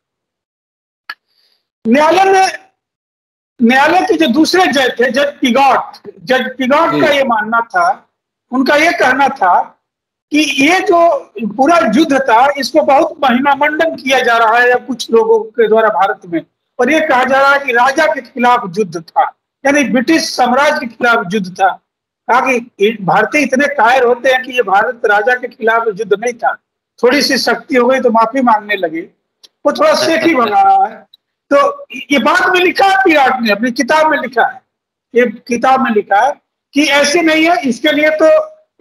न्यायालय ने न्यायालय के जो दूसरे जज थे, जज पिगौट जज पिगौट का ये मानना था, उनका ये कहना था कि ये जो पूरा युद्ध था इसको बहुत महिमा मंडन किया जा रहा है या कुछ लोगों के द्वारा भारत में, और ये कहा जा रहा है कि राजा के खिलाफ युद्ध था, यानी ब्रिटिश साम्राज्य के खिलाफ युद्ध था। कहा कि भारतीय इतने कायर होते हैं कि ये भारत राजा के खिलाफ युद्ध नहीं था, थोड़ी सी शक्ति हो गई तो माफी मांगने लगे, वो थोड़ा शेखी बना रहा है। तो ये बात में लिखा है, पिराट ने अपनी किताब में लिखा है, ये किताब में लिखा है कि ऐसे नहीं है, इसके लिए तो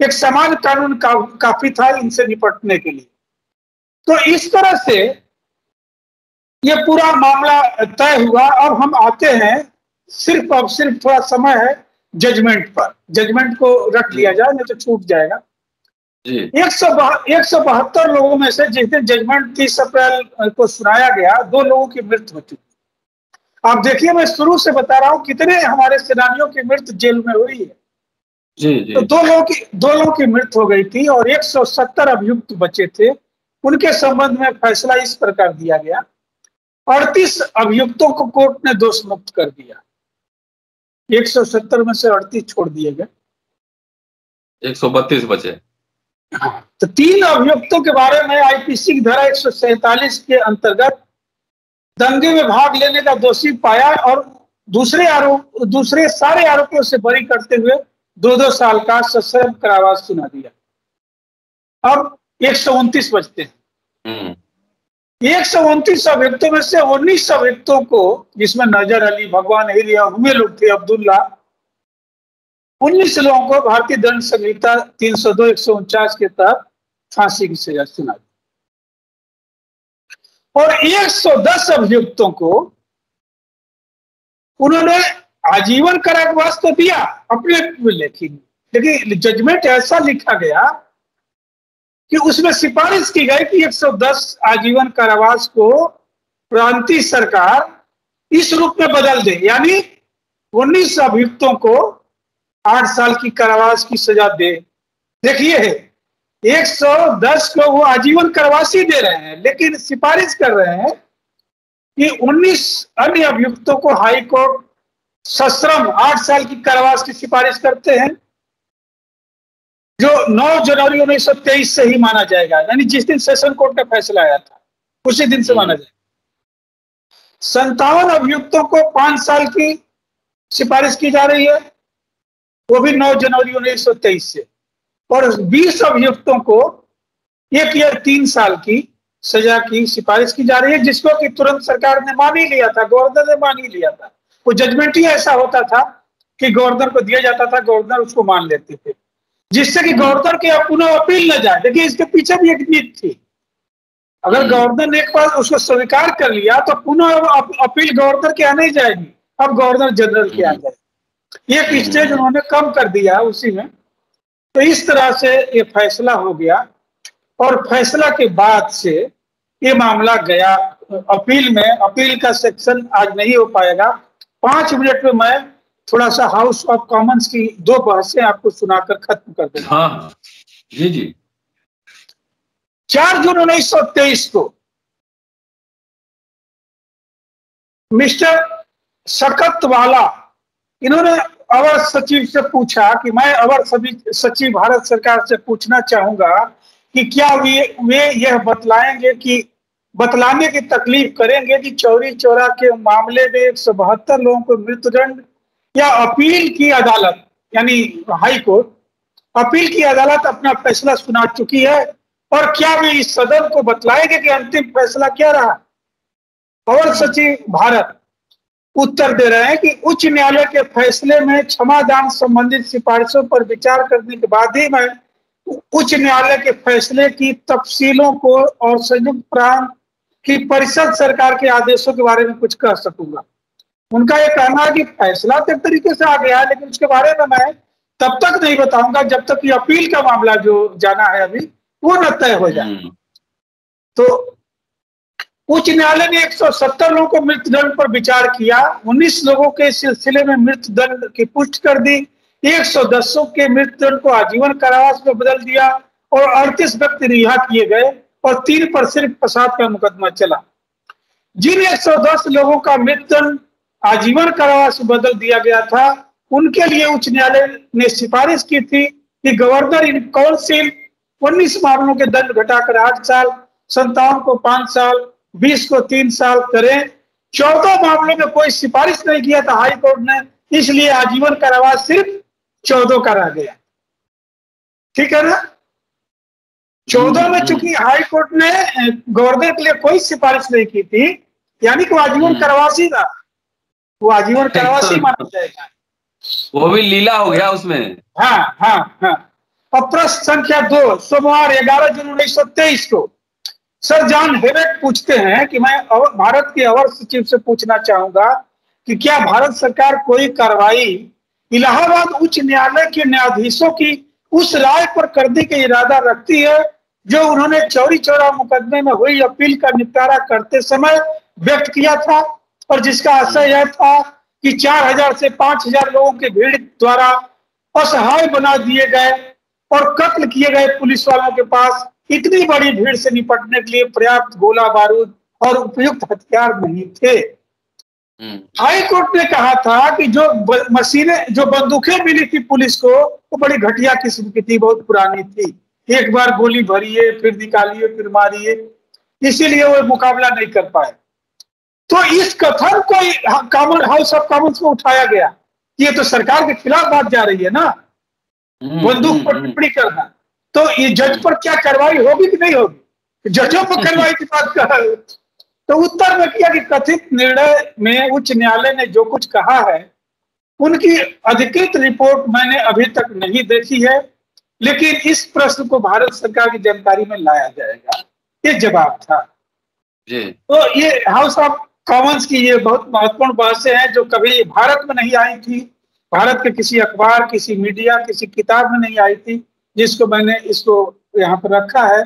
एक समान कानून का, काफी था इनसे निपटने के लिए। तो इस तरह से ये पूरा मामला तय हुआ। अब हम आते हैं, सिर्फ अब सिर्फ थोड़ा समय है जजमेंट पर, जजमेंट को रख लिया जाए नहीं तो छूट जाएगा। एक सौ एक सौ बहत्तर लोगों में से जिस दिन जजमेंट तीस अप्रैल को सुनाया गया, दो लोगों की मृत्यु हो चुकी। आप देखिए, मैं शुरू से बता रहा हूँ कितने हमारे सेनानियों की मृत्यु जेल में हुई है। जी, जी। तो दो लोगों की दो लोगों की मृत्यु हो गई थी और एक सौ सत्तर अभियुक्त बचे थे। उनके संबंध में फैसला इस प्रकार दिया गया, अड़तीस अभियुक्तों को कोर्ट ने दोष मुक्त कर दिया, एक सौ सत्तर में से अड़तीस छोड़ दिए गए, एक सौ बत्तीस बचे। हाँ, तो तीन अभियुक्तों के बारे में आईपीसी की धारा एक सौ सैंतालीस के अंतर्गत दंगे में भाग लेने का दोषी पाया और दूसरे आरोप दूसरे सारे आरोपों से बरी करते हुए दो दो साल का सश्रम कारावास सुना दिया। अब एक सौ उनतीस बचते हैं। एक सौ उनतीस अभियुक्तों में से उन्नीस अभियुक्तों को, जिसमें नजर अली, भगवान अहिर, हमें लोग थे, अब्दुल्ला, उन्नीस लोगों को भारतीय दंड संहिता तीन सौ दो एक सौ उनचास के तहत फांसी की सजा सुना दी और एक सौ दस अभियुक्तों को उन्होंने आजीवन कारावास तो दिया अपने, लेकिन लेकिन जजमेंट ऐसा लिखा गया कि उसमें सिफारिश की गई कि एक सौ दस आजीवन कारावास को प्रांतीय सरकार इस रूप में बदल दे, यानी उन्नीस अभियुक्तों को आठ साल की कारावास की सजा दे। देखिए, एक सौ दस को वो आजीवन कारावास ही दे रहे हैं, लेकिन सिफारिश कर रहे हैं कि उन्नीस अन्य अभियुक्तों को हाई कोर्ट सश्रम आठ साल की कारावास की सिफारिश करते हैं, जो नौ जनवरी उन्नीस सौ तेईस से ही माना जाएगा, यानी जिस दिन सेशन कोर्ट का फैसला आया था उसी दिन से माना जाएगा। संतावन अभियुक्तों को पांच साल की सिफारिश की जा रही है, वो भी नौ जनवरी उन्नीस सौ तेईस से, और बीस अभियुक्तों को एक या तीन साल की सजा की सिफारिश की जा रही है, जिसको कि तुरंत सरकार ने मान ही लिया था, गवर्नर ने मान ही लिया था। वो जजमेंट ही ऐसा होता था कि गवर्नर को दिया जाता था, गवर्नर उसको मान लेते थे, जिससे कि गवर्नर के पुनः अपील न जाए। देखिए इसके पीछे भी एक नीति थी, अगर गवर्नर ने एक बार उसको स्वीकार कर लिया तो पुनः अपील गवर्नर के आने जाएगी, अब गवर्नर जनरल के आ जाएगी। ये पिछले उन्होंने कम कर दिया उसी में। तो इस तरह से ये फैसला हो गया और फैसला के बाद से ये मामला गया अपील में। अपील का सेक्शन आज नहीं हो पाएगा। पांच मिनट में मैं थोड़ा सा हाउस ऑफ कॉमन्स की दो बहसें आपको सुनाकर खत्म कर दूंगा। हाँ, जी जी। चार जून उन्नीस सौ तेईस को मिस्टर सकतवाला, इन्होंने अवर सचिव से पूछा कि मैं अवर सचिव भारत सरकार से पूछना चाहूंगा कि क्या वे वे यह बतलाएंगे कि बतलाने की तकलीफ करेंगे कि चौरी चौरा के मामले में एक सौ बहत्तर लोगों को मृत्युदंड या अपील की अदालत यानी हाई कोर्ट, अपील की अदालत अपना फैसला सुना चुकी है, और क्या वे इस सदन को बतलाएंगे कि अंतिम फैसला क्या रहा। अवर सचिव भारत उत्तर दे रहे हैं कि उच्च न्यायालय के फैसले में क्षमादान संबंधित सिफारिशों पर विचार करने के बाद ही मैं उच्च न्यायालय के फैसले की तफसीलों को और संयुक्त प्रांत की परिषद सरकार के आदेशों के बारे में कुछ कह सकूंगा। उनका यह कहना है कि फैसला तो एक तरीके से आ गया है, लेकिन उसके बारे में मैं तब तक नहीं बताऊंगा जब तक ये अपील का मामला जो जाना है अभी वो न तय हो जाए। तो उच्च न्यायालय ने एक सौ सत्तर लोगों को मृत्युदंड पर विचार किया, उन्नीस लोगों के सिलसिले में मृत्युदंड की पुष्टि कर दी, एक सौ दस के मृत्युदंड को आजीवन कारावास में बदल दिया और अड़तीस व्यक्ति रिहा किए गए और तीन पर सिर्फ फसाद का मुकदमा चला। जिन एक सौ दस लोगों का मृत्युदंड आजीवन कारावास में बदल दिया गया था, उनके लिए उच्च न्यायालय ने सिफारिश की थी कि गवर्नर इन काउंसिल उन्नीस मामलों के दंड घटाकर आठ साल, संतावन को पांच साल, बीस को तीन साल करें। चौदह मामलों में कोई सिफारिश नहीं किया था हाईकोर्ट ने, इसलिए आजीवन कारावास सिर्फ चौदह का रह गया। ठीक है ना। चौदह में चूंकि हाई कोर्ट ने गवर्नर के लिए कोई सिफारिश नहीं की थी, यानी कि वो आजीवन कारावास ही था, वो आजीवन कारावास ही माना जाएगा, वो भी लीला हो गया उसमें। हाँ हाँ हाँ। और प्रश्न संख्या दो, सोमवार ग्यारह जून उन्नीस सौ तेईस को सर जान हैवेट पूछते हैं कि मैं भारत के अवर सचिव से पूछना चाहूंगा कि क्या भारत सरकार कोई कार्रवाई इलाहाबाद उच्च न्यायालय के न्यायाधीशों की उस राय पर करने के इरादा रखती है जो उन्होंने चौरी चौरा मुकदमे में हुई अपील का निपटारा करते समय व्यक्त किया था और जिसका असर यह था कि चार हजार से पांच हजार लोगों के भीड़ द्वारा असहाय बना दिए गए और कत्ल किए गए पुलिस वालों के पास इतनी बड़ी भीड़ से निपटने के लिए पर्याप्त गोला बारूद और उपयुक्त हथियार नहीं थे। हाई कोर्ट ने कहा था कि जो मशीनें, जो बंदूकें मिली थी पुलिस को, वो बड़ी घटिया किस्म की थी, बहुत पुरानी थी, एक बार गोली भरिए फिर निकालिए फिर मारिए, इसीलिए वो मुकाबला नहीं कर पाए। तो इस कथन को कॉमन हाउस ऑफ कॉमन्स में उठाया गया, ये तो सरकार के खिलाफ बात जा रही है ना, बंदूक पर टिप्पणी करना। तो ये जज पर क्या कार्रवाई होगी कि नहीं होगी, जजों पर कार्रवाई की बात कर। तो उत्तर में किया कि कथित निर्णय में उच्च न्यायालय ने जो कुछ कहा है उनकी अधिकृत रिपोर्ट मैंने अभी तक नहीं देखी है, लेकिन इस प्रश्न को भारत सरकार की जानकारी में लाया जाएगा, ये जवाब था जी। तो ये हाउस ऑफ कॉमन्स की ये बहुत महत्वपूर्ण बातें हैं जो कभी भारत में नहीं आई थी, भारत के किसी अखबार, किसी मीडिया, किसी किताब में नहीं आई थी, जिसको मैंने इसको यहाँ पर रखा है।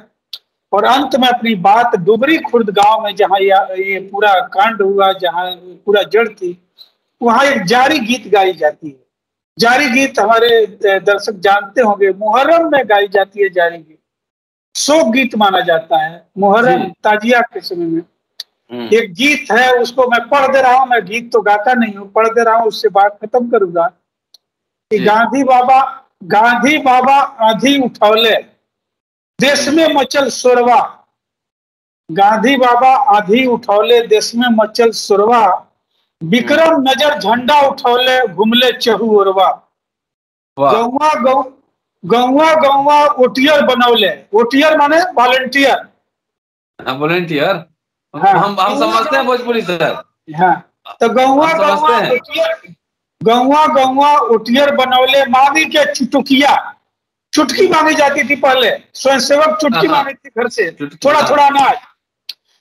और अंत में अपनी बात डुबरी खुर्द गांव में जहाँ ये पूरा कांड हुआ, जहाँ पूरा जड़ थी, वहाँ एक जारी गीत गाई जाती है। जारी गीत हमारे दर्शक जानते होंगे, मुहर्रम में गाई जाती है जारी गीत, शोक गीत माना जाता है। मुहर्रम ताजिया के समय में एक गीत है, उसको मैं पढ़ दे रहा हूँ, मैं गीत तो गाता नहीं हूँ, पढ़ दे रहा हूँ, उससे बात खत्म करूंगा। कि गांधी बाबा गांधी बाबा आंधी उठौले, देश में मचल सुरवा, गांधी बाबा आधी उठौले, देश में मचल सुरवा, विक्रम नजर झंडा उठौले, घुमले चहु उरवा, गौवा गौवा गौवा ओटियर बनौले। ओटियर माने वॉलंटियर, वॉलंटियर हम हम समझते हैं भोजपुरी सर। हाँ, तो गौवा गौवा ओटियर गौवा गौवा उठियर बनौले मावी के चुटकिया। चुटकी मांगी जाती थी पहले, स्वयंसेवक चुटकी मांगी थी घर से, थोड़ा थोड़ा अनाज।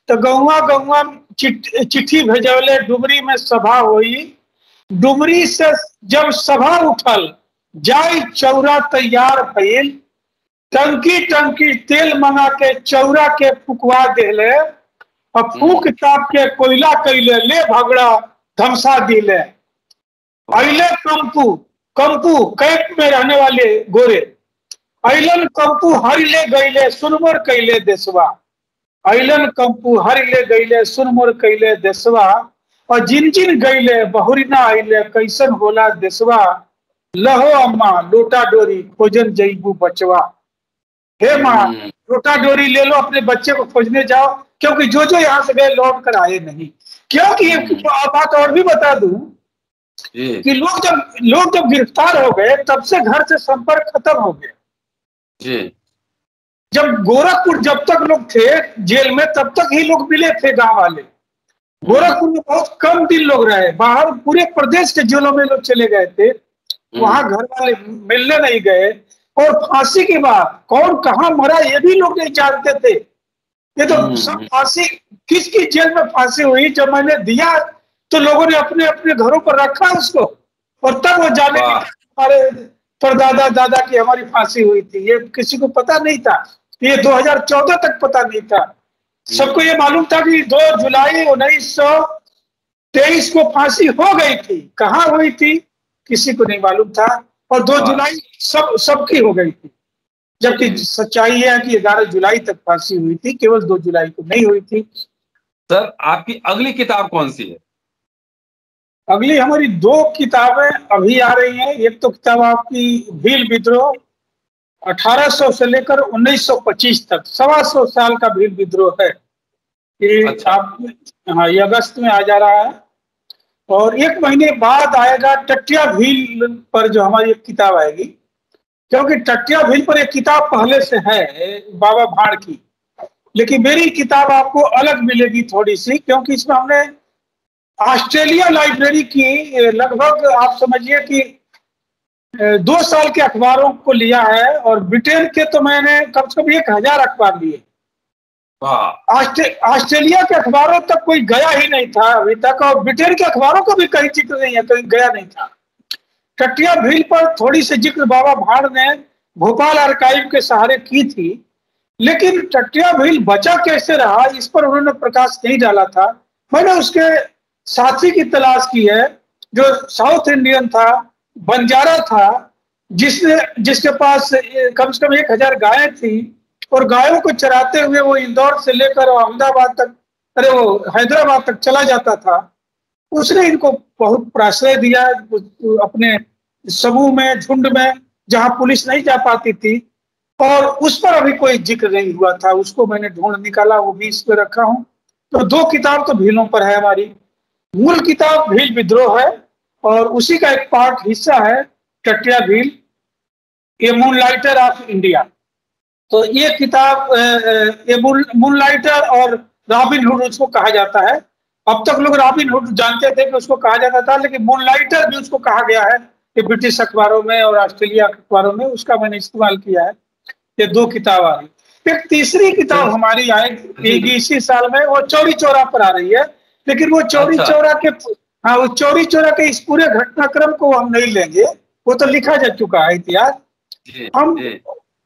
तो गौवा गौवा चिट्ठी भेजौले डुमरी में सभा हुई। डुमरी से जब सभा उठल जाय चौरा तैयार भइल। टंकी टंकी तेल मंगा के चौरा के फुकवा दिले और फूक ताप के कोयला कैले ले भगड़ा धमसा दिले। अइलन कंपू कंपू कैंप में रहने वाले गोरे अइलन कंपू हरिले गईले सुनमोर कैले देशवा। अइलन कंपू हरिले गईले सुनमोर कैले देशवा और जिन जिन गईले बहुरिना आइले कैसन होला देशवा। लहो अम्मा लोटा डोरी खोजन जईबू बचवा। हे माँ लोटा डोरी ले लो, अपने बच्चे को खोजने जाओ, क्योंकि जो जो यहाँ से गए लौट कर आए नहीं। क्योंकि आप बात और भी बता दूं कि लोग जब लोग जब गिरफ्तार हो गए तब से घर से संपर्क खत्म हो गया। जब गोरखपुर जब तक लोग थे जेल में तब तक ही लोग मिले थे गांव वाले। गोरखपुर में बहुत कम दिन लोग रहे, बाहर पूरे प्रदेश के जेलों में लोग चले गए थे, वहां घर वाले मिलने नहीं गए। और फांसी के बाद कौन कहाँ मरा ये भी लोग नहीं जानते थे। ये तो सब फांसी किसकी जेल में फांसी हुई जब मैंने दिया तो लोगों ने अपने अपने घरों पर रखा उसको, और तब वो जाने हमारे परदादा दादा की हमारी फांसी हुई थी। ये किसी को पता नहीं था, ये दो हज़ार चौदह तक पता नहीं था। सबको ये मालूम था कि दो जुलाई उन्नीस सौ तेईस को फांसी हो गई थी, कहाँ हुई थी किसी को नहीं मालूम था, और दो जुलाई सब सबकी हो गई थी। जबकि सच्चाई है कि ग्यारह जुलाई तक फांसी हुई थी, केवल दो जुलाई को नहीं हुई थी। सर आपकी अगली किताब कौन सी है? अगली हमारी दो किताबें अभी आ रही हैं। एक तो किताब आपकी भील विद्रोह, अठारह सौ से लेकर उन्नीस सौ पच्चीस तक सवा सौ साल का भील विद्रोह है। अच्छा। हाँ, ये अगस्त में आ जा रहा है। और एक महीने बाद आएगा टटिया भील पर जो हमारी एक किताब आएगी, क्योंकि टटिया भील पर एक किताब पहले से है बाबा भाड़ की, लेकिन मेरी किताब आपको अलग मिलेगी थोड़ी सी, क्योंकि इसमें हमने ऑस्ट्रेलिया लाइब्रेरी की लगभग आप समझिए कि दो साल के अखबारों को लिया है, और ब्रिटेन के तो मैंने कम से कम एक हजार अखबार लिए। ऑस्ट्रेलिया के अखबारों तक कोई गया ही नहीं था अभी तक, और ब्रिटेन के अखबारों को भी कहीं जिक्र नहीं है, कहीं गया नहीं था। टटिया भील पर थोड़ी सी जिक्र बाबा भाड़ ने भोपाल आर्काइव के सहारे की थी, लेकिन टटिया भील बचा कैसे रहा इस पर उन्होंने प्रकाश नहीं डाला था। मैंने उसके साथी की तलाश की है जो साउथ इंडियन था, बंजारा था, जिसने जिसके पास कम से कम एक हजार गायें थी, और गायों को चराते हुए वो इंदौर से लेकर अहमदाबाद तक, अरे वो हैदराबाद तक चला जाता था। उसने इनको बहुत प्राश्रय दिया अपने समूह में, झुंड में, जहां पुलिस नहीं जा पाती थी, और उस पर अभी कोई जिक्र नहीं हुआ था। उसको मैंने ढूंढ निकाला, वो भी इसमें रखा हूँ। तो दो किताब तो भीलों पर है हमारी। मूल किताब भील विद्रोह है, और उसी का एक पार्ट हिस्सा है टटिया Bhil, a moonlighter of India. तो ये किताब ए मूनलाइटर और रॉबिन हुड उसको कहा जाता है। अब तक लोग रॉबिन हुड जानते थे कि उसको कहा जाता था, लेकिन मूनलाइटर भी उसको कहा गया है कि ब्रिटिश अखबारों में और ऑस्ट्रेलिया अखबारों में उसका मैंने इस्तेमाल किया है। ये दो किताब आ रही। एक तीसरी किताब हमारी आएगी इसी साल में, वो चौरी चौरा पर आ रही है, लेकिन वो चौरी अच्छा। चौरा के हाँ वो चौरी चौरा के इस पूरे घटनाक्रम को हम नहीं लेंगे, वो तो लिखा जा चुका है इतिहास। हम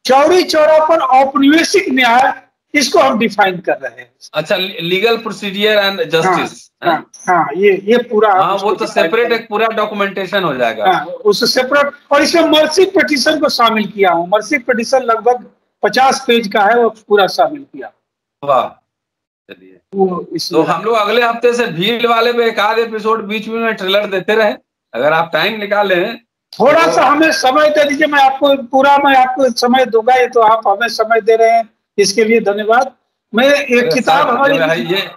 चौरी चौरा पर औपनिवेशिक न्याय इसको हम डिफाइन कर रहे हैं। अच्छा, लीगल प्रोसीजर एंड जस्टिस। हाँ, हाँ, हाँ ये ये पूरा हाँ, वो तो सेपरेट एक पूरा डॉक्यूमेंटेशन हो जाएगा। हाँ, उससे सेपरेट, और इसमें मर्सी पिटीशन को शामिल किया हूँ। मर्सी पिटीशन लगभग पचास पेज का है, वो पूरा शामिल किया। वाह, तो हम लोग अगले हफ्ते से भीड़ वाले पे एक आध एपिसोड बीच में ट्रेलर देते रहे, अगर आप टाइम निकालें थोड़ा तो सा हमें समय दे दीजिए। मैं आपको पूरा मैं आपको समय दूंगा, ये तो आप हमें समय दे रहे हैं, इसके लिए धन्यवाद। मैं एक किताब हमारी ये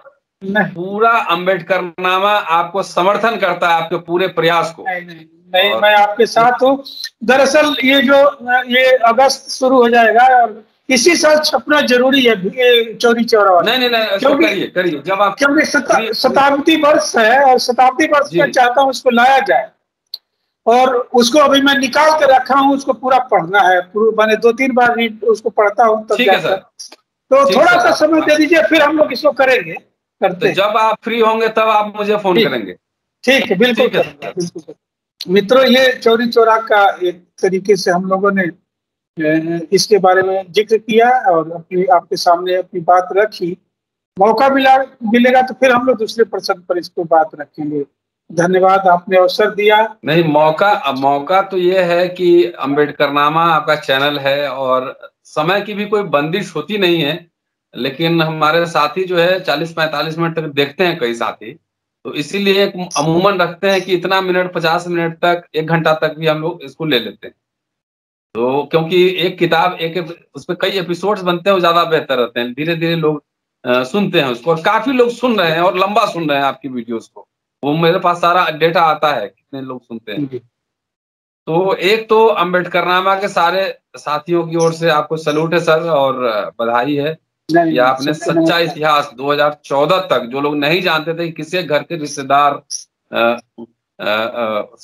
पूरा अम्बेडकर नामा आपको समर्थन करता है आपके पूरे प्रयास को। नहीं, नहीं, नहीं और... मैं आपके साथ हूँ। दरअसल ये जो ये अगस्त शुरू हो जाएगा और इसी साल छपना जरूरी है चौरी चौरा। नहीं नहीं नहीं क्योंकि करिए करिए जब आप क्योंकि शताब्दी वर्ष है और शताब्दी वर्ष में चाहता हूँ उसको लाया जाए। और उसको अभी मैं निकाल के रखा हूँ, उसको पूरा पढ़ना है, मैंने दो तीन बार उसको पढ़ता हूँ तब जाकर। तो थोड़ा सा समय दे दीजिए, फिर हम लोग इसको करेंगे करते हैं। जब आप फ्री होंगे तब आप मुझे फोन करेंगे। ठीक है, बिल्कुल बिल्कुल। मित्रों, ये चौरी चौरा का एक तरीके से हम लोगों ने इसके बारे में जिक्र किया और अपनी आपके सामने अपनी बात रखी। मौका मिला मिलेगा तो फिर हम लोग दूसरे प्रश्न पर इसको बात रखेंगे। धन्यवाद, आपने अवसर दिया। नहीं, मौका मौका तो ये है कि अम्बेडकरनामा आपका चैनल है और समय की भी कोई बंदिश होती नहीं है, लेकिन हमारे साथी जो है चालीस पैंतालीस मिनट तक देखते हैं कई साथी, तो इसीलिए अमूमन रखते हैं कि इतना मिनट, पचास मिनट तक, एक घंटा तक भी हम लोग इसको ले लेते हैं। तो क्योंकि एक किताब एक उस पर कई एपिसोड्स बनते हैं, वो ज्यादा बेहतर रहते हैं। धीरे धीरे लोग सुनते हैं उसको, और काफी लोग सुन रहे हैं और लंबा सुन रहे हैं आपकी वीडियोस को। वो मेरे पास सारा डेटा आता है कितने लोग सुनते हैं। तो एक तो अम्बेडकरनामा के सारे साथियों की ओर से आपको सैल्यूट है सर, और बधाई है कि आपने सच्चा इतिहास दो हज़ार चौदह तक, जो लोग नहीं जानते थे किसी घर के रिश्तेदार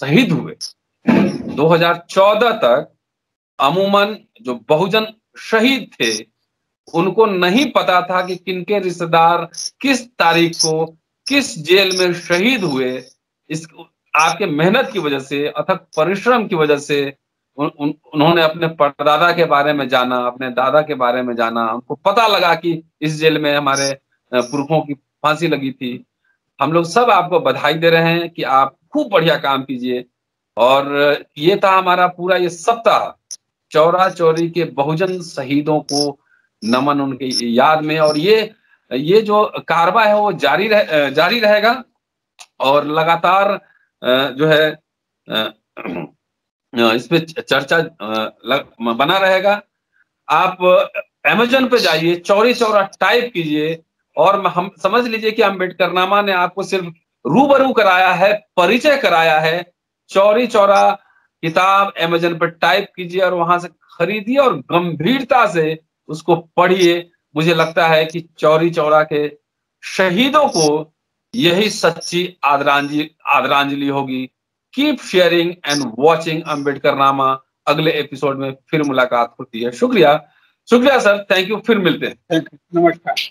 शहीद हुए, दो हज़ार चौदह तक अमूमन जो बहुजन शहीद थे उनको नहीं पता था कि किनके रिश्तेदार किस तारीख को किस जेल में शहीद हुए। इस आपके मेहनत की वजह से, अथक परिश्रम की वजह से उन, उन, उन्होंने अपने परदादा के बारे में जाना, अपने दादा के बारे में जाना। हमको पता लगा कि इस जेल में हमारे पुरखों की फांसी लगी थी। हम लोग सब आपको बधाई दे रहे हैं कि आप खूब बढ़िया काम कीजिए। और ये था हमारा पूरा ये सप्ताह चौरा चौरी के बहुजन शहीदों को नमन, उनके याद में। और ये ये जो कारवा है वो जारी रह, जारी रहेगा और लगातार जो है इस पे चर्चा बना रहेगा। आप अमेजन पे जाइए, चौरी चौरा टाइप कीजिए और हम समझ लीजिए कि अम्बेडकरनामा ने आपको सिर्फ रूबरू कराया है, परिचय कराया है। चौरी चौरा किताब अमेजन पर टाइप कीजिए और वहां से खरीदिए और गंभीरता से उसको पढ़िए। मुझे लगता है कि चौरी चौरा के शहीदों को यही सच्ची आदरांजलि आदरांजलि होगी। Keep sharing and watching Ambedkarnama. अगले एपिसोड में फिर मुलाकात होती है। शुक्रिया, शुक्रिया सर, थैंक यू, फिर मिलते हैं। नमस्कार।